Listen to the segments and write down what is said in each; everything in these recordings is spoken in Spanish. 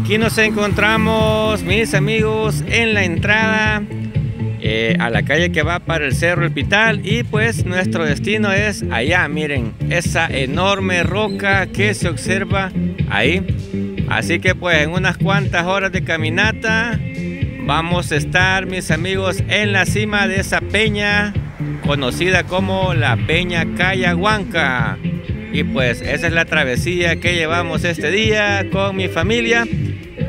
aquí nos encontramos, mis amigos, en la entrada a la calle que va para el Cerro El Pital, y pues nuestro destino es allá. Miren esa enorme roca que se observa ahí. Así que pues en unas cuantas horas de caminata vamos a estar, mis amigos, en la cima de esa peña conocida como la Peña Cayaguanca. Y pues esa es la travesía que llevamos este día con mi familia.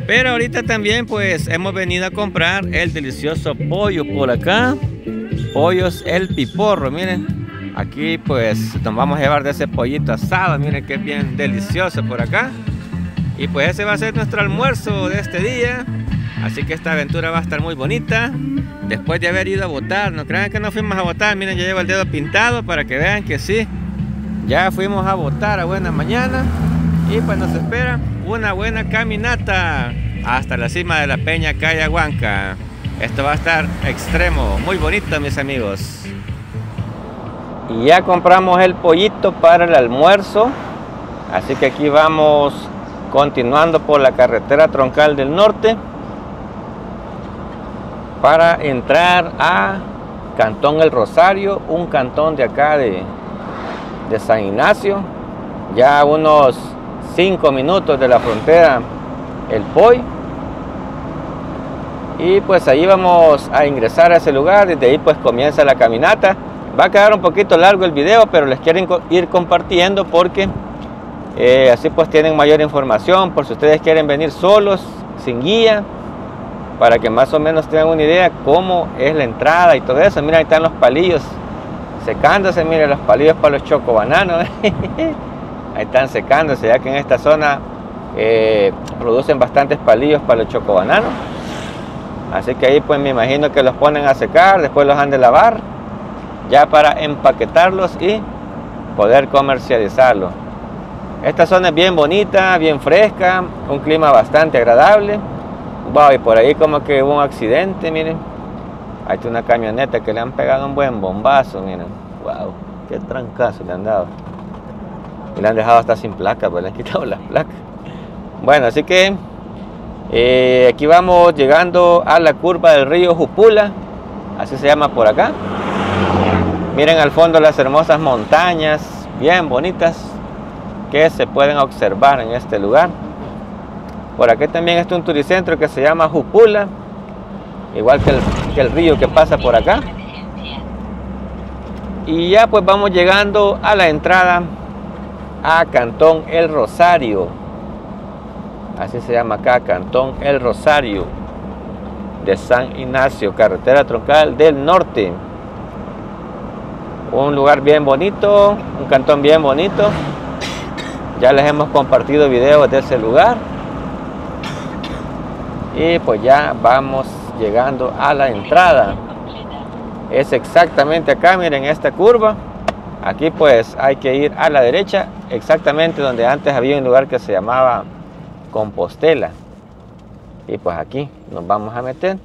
Pero ahorita también pues hemos venido a comprar el delicioso pollo por acá. Pollos El Piporro, miren. Aquí pues nos vamos a llevar de ese pollito asado, miren que es bien delicioso por acá. Y pues ese va a ser nuestro almuerzo de este día. Así que esta aventura va a estar muy bonita. Después de haber ido a votar, no crean que no fuimos a votar. Miren, yo llevo el dedo pintado para que vean que sí. Ya fuimos a votar a buena mañana y pues nos espera una buena caminata hasta la cima de la Peña Cayaguanca. Esto va a estar extremo, muy bonito, mis amigos. Y ya compramos el pollito para el almuerzo, así que aquí vamos continuando por la carretera troncal del norte para entrar a Cantón El Rosario, un cantón de acá de San Ignacio, ya a unos 5 minutos de la frontera El Poy. Y pues ahí vamos a ingresar a ese lugar. Desde ahí pues comienza la caminata. Va a quedar un poquito largo el video, pero les quieren ir compartiendo porque así pues tienen mayor información por si ustedes quieren venir solos, sin guía, para que más o menos tengan una idea cómo es la entrada y todo eso. Mira, ahí están los palillos secándose, miren, los palillos para los chocobananos. Ahí están secándose, ya que en esta zona producen bastantes palillos para los chocobananos. Así que ahí pues me imagino que los ponen a secar, después los han de lavar, ya para empaquetarlos y poder comercializarlos. Esta zona es bien bonita, bien fresca, un clima bastante agradable. Wow, y por ahí como que hubo un accidente, miren. Ahí está una camioneta que le han pegado un buen bombazo, miren. Wow, qué trancazo le han dado. Y le han dejado hasta sin placa, pues le han quitado las placas. Bueno, así que aquí vamos llegando a la curva del río Jupula. Así se llama por acá. Miren al fondo las hermosas montañas, bien bonitas, que se pueden observar en este lugar. Por aquí también está un turicentro que se llama Jupula, igual que el río que pasa por acá. Y ya pues vamos llegando a la entrada a Cantón El Rosario. Así se llama acá, Cantón El Rosario de San Ignacio, carretera troncal del norte. Un lugar bien bonito, un cantón bien bonito. Ya les hemos compartido videos de ese lugar. Y pues ya vamos llegando a la entrada. Es exactamente acá, miren esta curva. Aquí pues hay que ir a la derecha, exactamente donde antes había un lugar que se llamaba Compostela. Y pues aquí nos vamos a meter.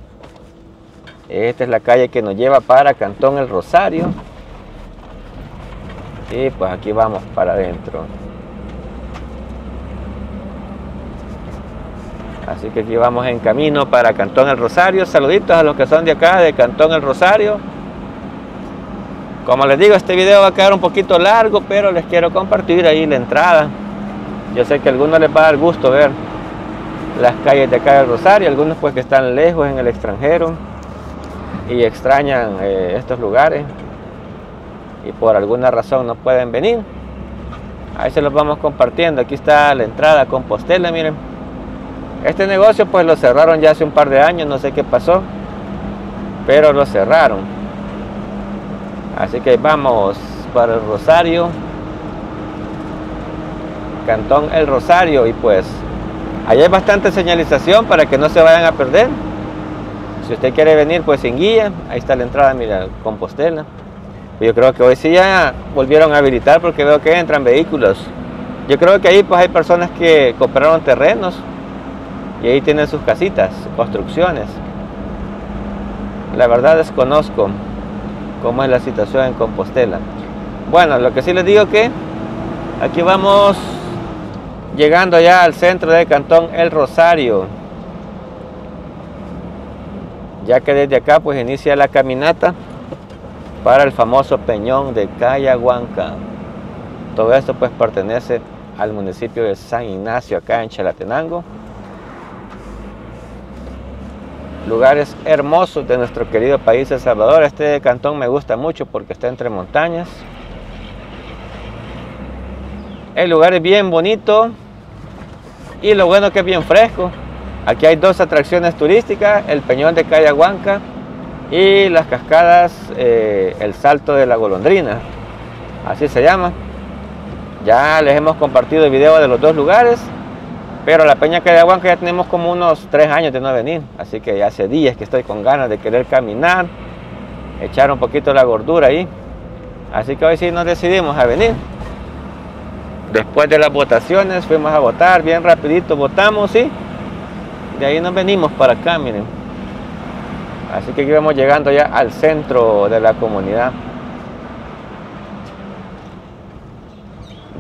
Esta es la calle que nos lleva para Cantón El Rosario. Y pues aquí vamos para adentro. Así que aquí vamos en camino para Cantón El Rosario. Saluditos a los que son de acá, de Cantón El Rosario. Como les digo, este video va a quedar un poquito largo, pero les quiero compartir ahí la entrada. Yo sé que a algunos les va a dar gusto ver las calles de acá del Rosario. Algunos pues que están lejos en el extranjero y extrañan estos lugares y por alguna razón no pueden venir. Ahí se los vamos compartiendo. Aquí está la entrada a Compostela, miren. Este negocio pues lo cerraron ya hace un par de años, no sé qué pasó, pero lo cerraron. Así que vamos para El Rosario, Cantón El Rosario. Y pues ahí hay bastante señalización para que no se vayan a perder. Si usted quiere venir pues sin guía, ahí está la entrada, mira, Compostela. Pues yo creo que hoy sí ya volvieron a habilitar porque veo que entran vehículos. Yo creo que ahí pues hay personas que compraron terrenos y ahí tienen sus casitas, construcciones. La verdad desconozco cómo es la situación en Compostela. Bueno, lo que sí les digo que aquí vamos llegando ya al centro del cantón El Rosario, ya que desde acá pues inicia la caminata para el famoso peñón de Cayaguanca. Todo esto pues pertenece al municipio de San Ignacio, acá en Chalatenango. Lugares hermosos de nuestro querido país El Salvador. Este cantón me gusta mucho porque está entre montañas. El lugar es bien bonito y lo bueno que es bien fresco. Aquí hay dos atracciones turísticas, el peñón de Cayaguanca y las cascadas, el salto de la golondrina, así se llama. Ya les hemos compartido el video de los dos lugares, pero la peña Cayaguanca ya tenemos como unos 3 años de no venir, así que ya hace días que estoy con ganas de querer caminar, echar un poquito la gordura ahí, así que hoy sí nos decidimos a venir. Después de las votaciones fuimos a votar, bien rapidito votamos y de ahí nos venimos para acá, miren. Así que aquí vamos llegando ya al centro de la comunidad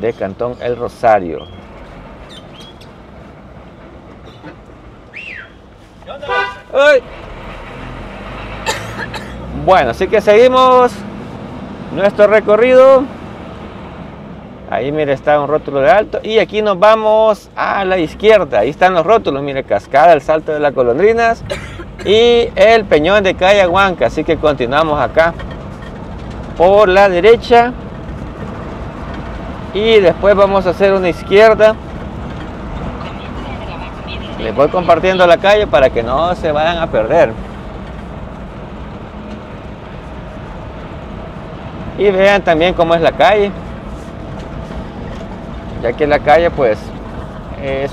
de Cantón El Rosario. ¡Ay! Bueno, así que seguimos nuestro recorrido. Ahí, mire, está un rótulo de alto. Y aquí nos vamos a la izquierda. Ahí están los rótulos. Mire, cascada, el salto de las golondrinas y el peñón de Cayaguanca. Así que continuamos acá por la derecha. Y después vamos a hacer una izquierda. Les voy compartiendo la calle para que no se vayan a perder. Y vean también cómo es la calle. Ya que en la calle pues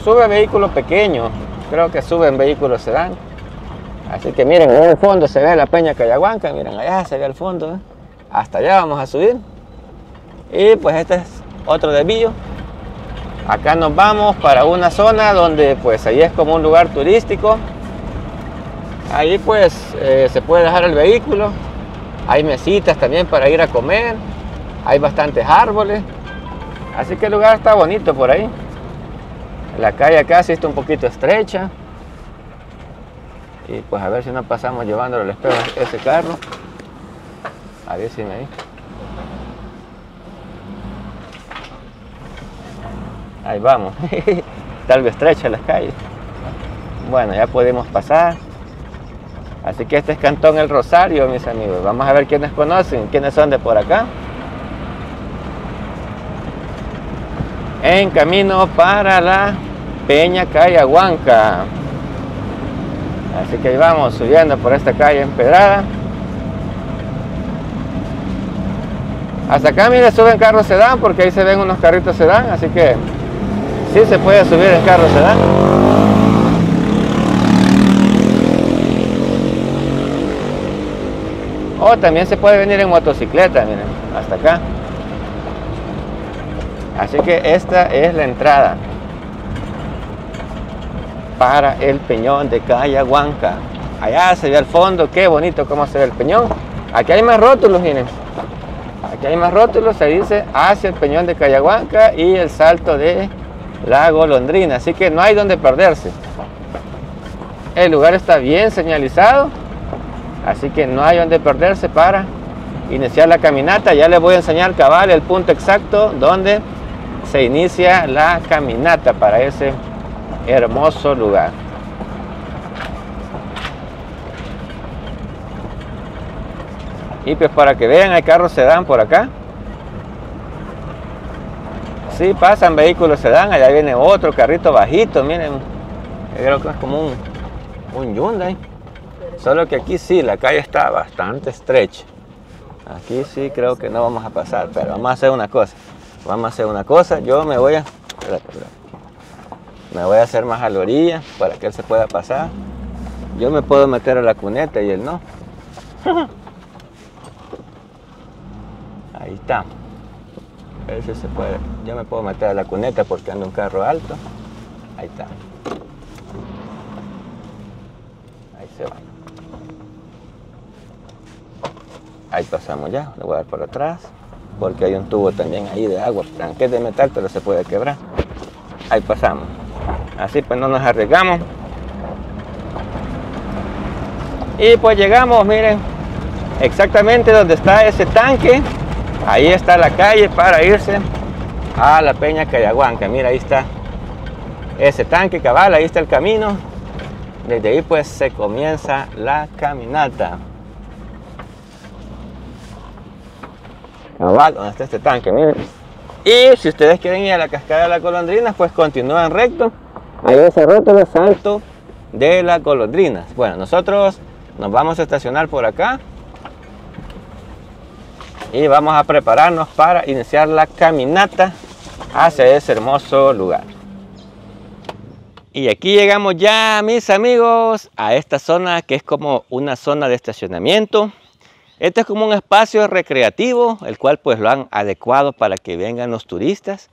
sube vehículos pequeños, creo que suben vehículos sedán. Así que miren, en el fondo se ve la peña Cayaguanca, miren, allá se ve el fondo, ¿eh? Hasta allá vamos a subir. Y pues este es otro desvío. Acá nos vamos para una zona donde pues ahí es como un lugar turístico. Ahí pues se puede dejar el vehículo. Hay mesitas también para ir a comer. Hay bastantes árboles. Así que el lugar está bonito por ahí. La calle acá sí está un poquito estrecha. Y pues a ver si no pasamos llevándolo al espejo ese carro. A ver si me ahí. Ahí vamos. Está algo estrecha las calles. Bueno, ya podemos pasar. Así que este es Cantón El Rosario, mis amigos. Vamos a ver quiénes conocen, quiénes son de por acá. En camino para la peña Cayaguanca. Así que ahí vamos subiendo por esta calle empedrada. Hasta acá, mire, suben carros sedán porque ahí se ven unos carritos sedán, así que sí se puede subir en carro sedán. O también se puede venir en motocicleta, miren, hasta acá. Así que esta es la entrada para el peñón de Cayaguanca. Allá se ve al fondo, qué bonito cómo se ve el peñón. Aquí hay más rótulos, miren. Aquí hay más rótulos, se dice hacia el peñón de Cayaguanca y el salto de la golondrina. Así que no hay donde perderse. El lugar está bien señalizado, así que no hay donde perderse para iniciar la caminata. Ya les voy a enseñar cabal el punto exacto donde se inicia la caminata para ese hermoso lugar. Y pues para que vean, hay carros sedán por acá. Sí, pasan vehículos sedán. Allá viene otro carrito bajito, miren. Creo que es como un Hyundai. Solo que aquí sí, la calle está bastante estrecha. Aquí sí creo que no vamos a pasar, pero vamos a hacer una cosa. Yo me voy a hacer más a la orilla para que él se pueda pasar. Yo me puedo meter a la cuneta y él no. Ahí está. Él sí se puede. Yo me puedo meter a la cuneta porque ando un carro alto. Ahí está. Ahí se va. Ahí pasamos ya. Le voy a dar por atrás porque hay un tubo también ahí de agua, que es de metal pero se puede quebrar. ahí pasamos. Así pues no nos arriesgamos. Y pues llegamos, miren, exactamente donde está ese tanque. Ahí está la calle para irse a la Peña Cayaguanca. Mira, ahí está ese tanque cabal, ahí está el camino. Desde ahí pues se comienza la caminata. Cabal, donde está este tanque, miren. Y si ustedes quieren ir a la cascada de la Golondrina, pues continúan recto. Ahí es el rótulo Salto de las Golondrinas. Bueno, nosotros nos vamos a estacionar por acá y vamos a prepararnos para iniciar la caminata hacia ese hermoso lugar. Y aquí llegamos ya, mis amigos, a esta zona que es como una zona de estacionamiento. Este es como un espacio recreativo, el cual pues lo han adecuado para que vengan los turistas.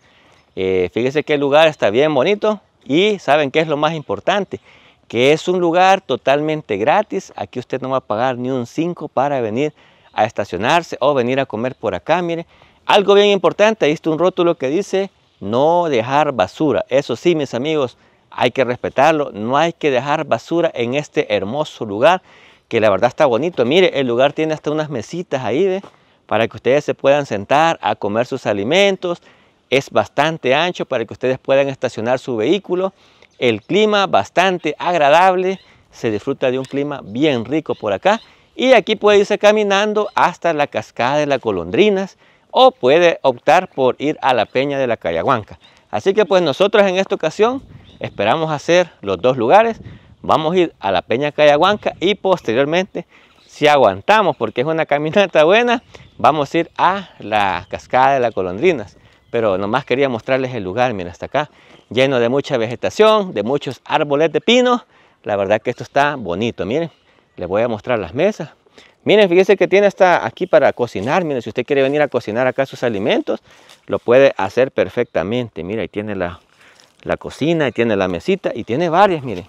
Fíjense que el lugar está bien bonito y saben que es lo más importante, que es un lugar totalmente gratis. Aquí usted no va a pagar ni un 5 para venir a estacionarse o venir a comer por acá. Mire, algo bien importante, ahí está un rótulo que dice no dejar basura. Eso sí, mis amigos, hay que respetarlo, no hay que dejar basura en este hermoso lugar, que la verdad está bonito. Mire, el lugar tiene hasta unas mesitas ahí, ¿ve?, para que ustedes se puedan sentar a comer sus alimentos. Es bastante ancho para que ustedes puedan estacionar su vehículo. El clima bastante agradable, se disfruta de un clima bien rico por acá. Y aquí puede irse caminando hasta la cascada de las Golondrinas o puede optar por ir a la Peña de la Cayaguanca. Así que pues nosotros en esta ocasión esperamos hacer los dos lugares. Vamos a ir a la Peña Cayaguanca y posteriormente, si aguantamos porque es una caminata buena, vamos a ir a la cascada de las Golondrinas. Pero nomás quería mostrarles el lugar, miren, hasta acá, lleno de mucha vegetación, de muchos árboles de pino. La verdad que esto está bonito, miren. Les voy a mostrar las mesas. Miren, fíjense que tiene hasta aquí para cocinar. Miren, si usted quiere venir a cocinar acá sus alimentos, lo puede hacer perfectamente. Mira, ahí tiene la cocina, ahí tiene la mesita y tiene varias, miren.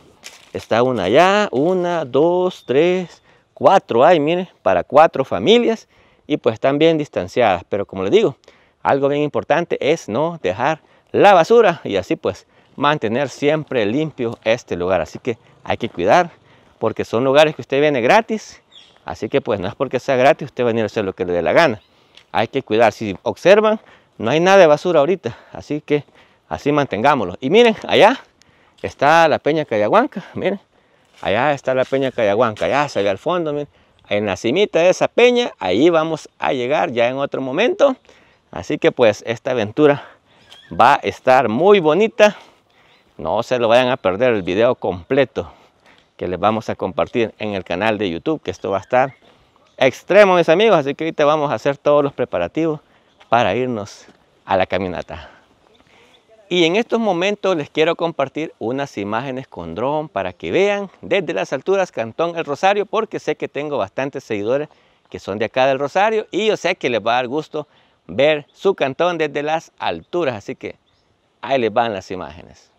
Está una allá, una, dos, tres, cuatro hay, miren, para 4 familias. Y pues están bien distanciadas. Pero como les digo, algo bien importante es no dejar la basura y así pues mantener siempre limpio este lugar. Así que hay que cuidar, porque son lugares que usted viene gratis, así que pues no es porque sea gratis usted va a venir a hacer lo que le dé la gana. Hay que cuidar. Si observan, no hay nada de basura ahorita, así que así mantengámoslo. Y miren, allá está la Peña Cayaguanca, miren, allá está la Peña Cayaguanca, allá se ve al fondo, miren, en la cimita de esa peña, ahí vamos a llegar ya en otro momento. Así que pues esta aventura va a estar muy bonita, no se lo vayan a perder el video completo que les vamos a compartir en el canal de YouTube, que esto va a estar extremo, mis amigos. Así que ahorita vamos a hacer todos los preparativos para irnos a la caminata. Y en estos momentos les quiero compartir unas imágenes con dron para que vean desde las alturas Cantón El Rosario, porque sé que tengo bastantes seguidores que son de acá del Rosario y yo sé que les va a dar gusto ver su cantón desde las alturas. Así que ahí les van las imágenes.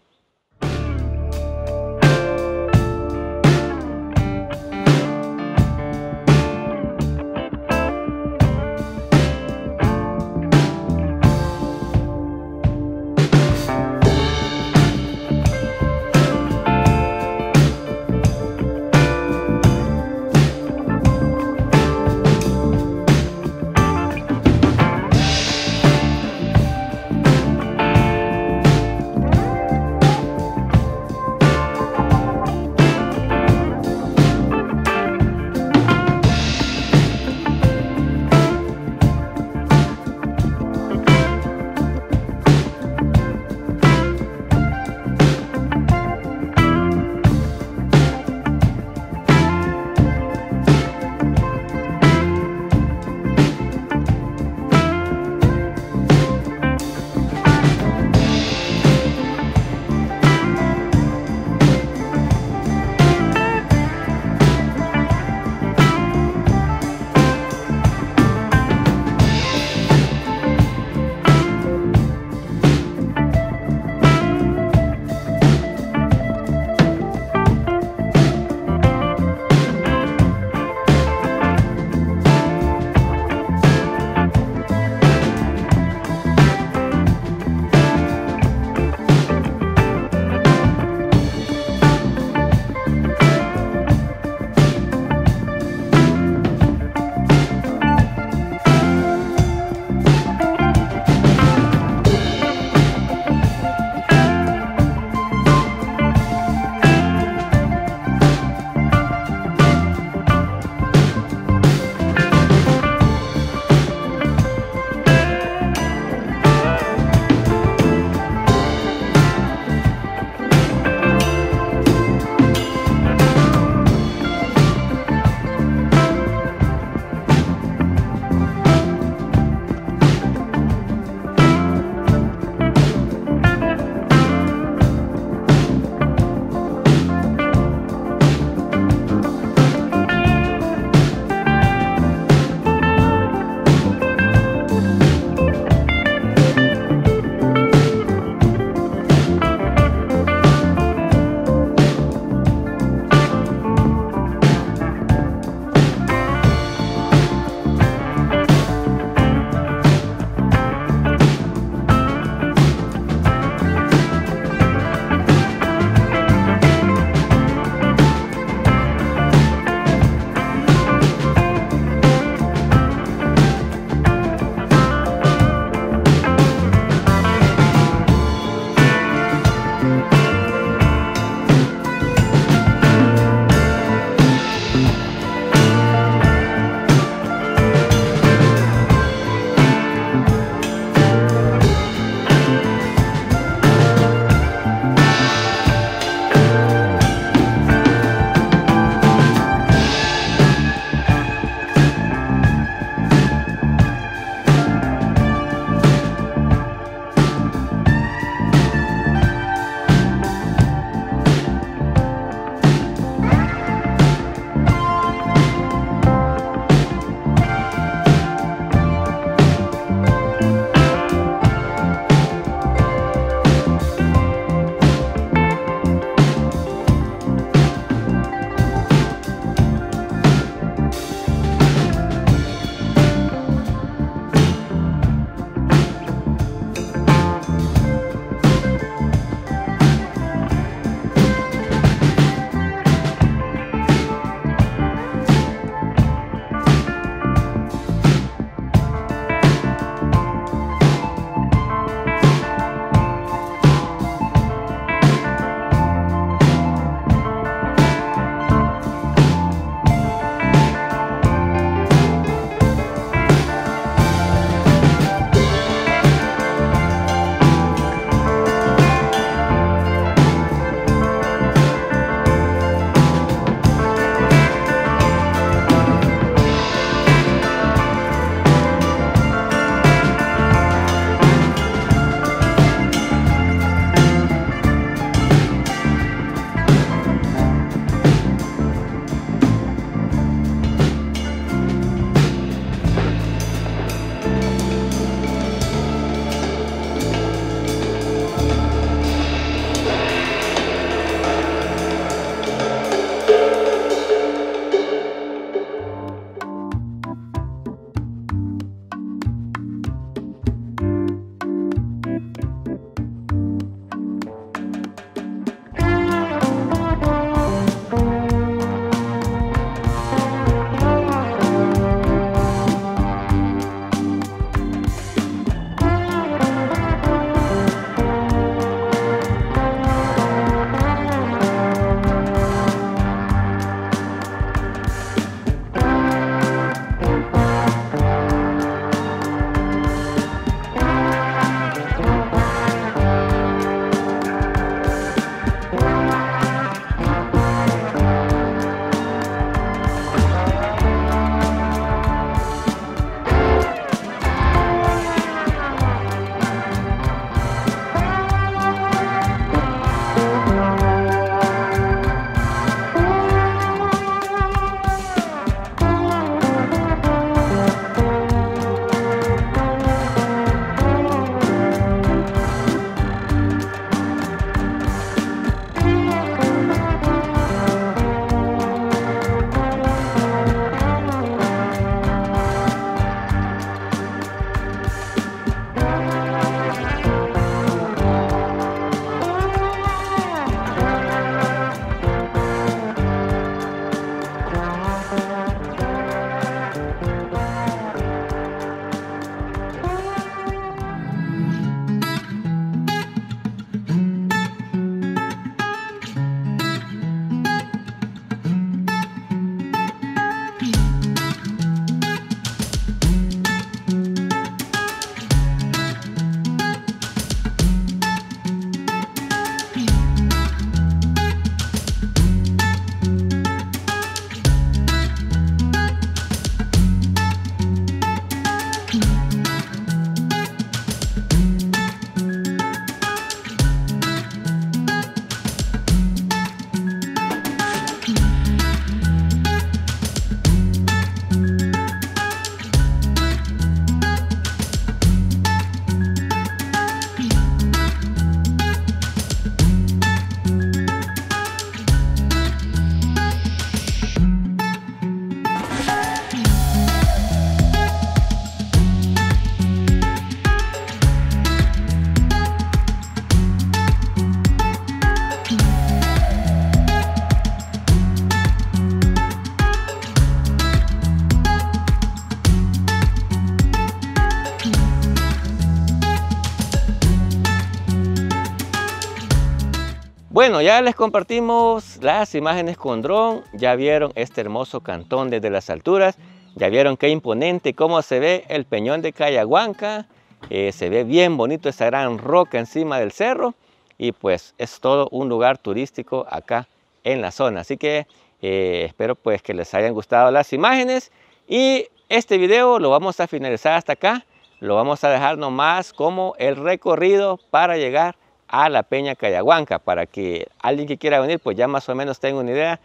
Bueno, ya les compartimos las imágenes con dron, ya vieron este hermoso cantón desde las alturas, ya vieron qué imponente cómo se ve el Peñón de Cayaguanca, se ve bien bonito esa gran roca encima del cerro y pues es todo un lugar turístico acá en la zona. Así que espero pues que les hayan gustado las imágenes y este video lo vamos a finalizar hasta acá, lo vamos a dejar nomás como el recorrido para llegar a la Peña Cayaguanca, para que alguien que quiera venir pues ya más o menos tenga una idea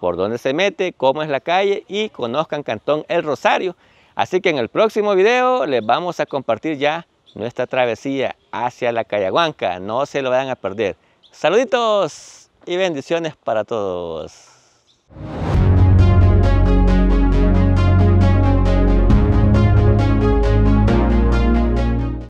por dónde se mete, cómo es la calle y conozcan Cantón El Rosario. Así que en el próximo video les vamos a compartir ya nuestra travesía hacia la Cayaguanca, no se lo vayan a perder. Saluditos y bendiciones para todos.